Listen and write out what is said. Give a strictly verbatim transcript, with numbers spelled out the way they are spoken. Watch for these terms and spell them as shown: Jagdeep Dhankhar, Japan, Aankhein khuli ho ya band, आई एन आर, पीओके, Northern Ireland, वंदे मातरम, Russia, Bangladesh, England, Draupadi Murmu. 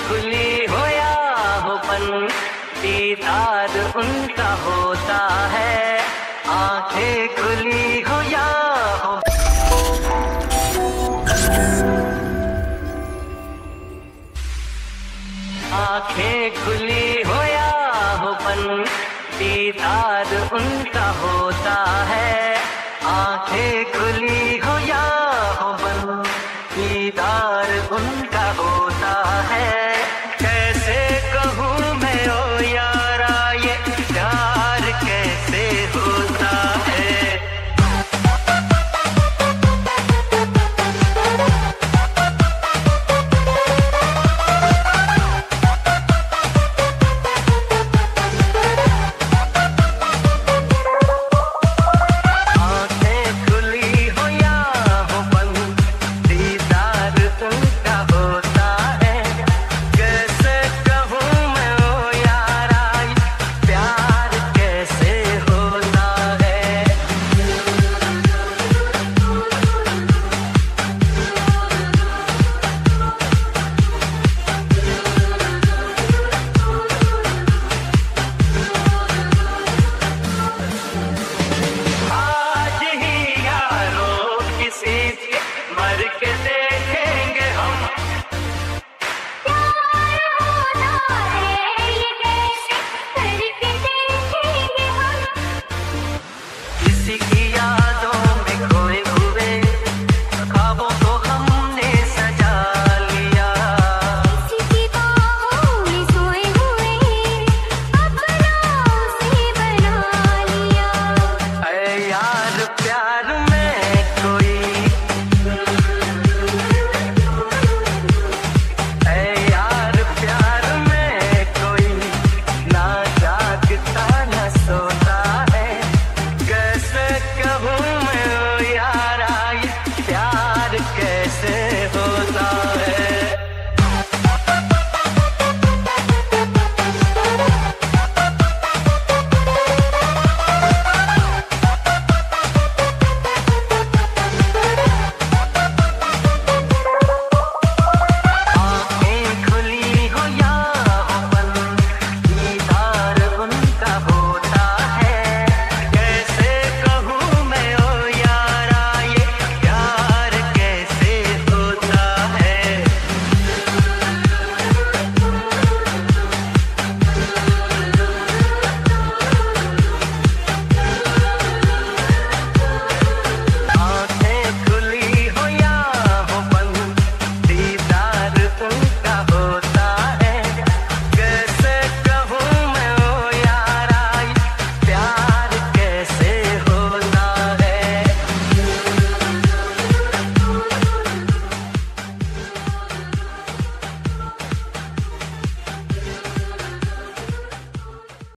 खुली हो या हो बंद, दीदार उनका होता है आंखें खुली हो या हो। आंखें खुली हो या हो बंद, दीदार उनका होता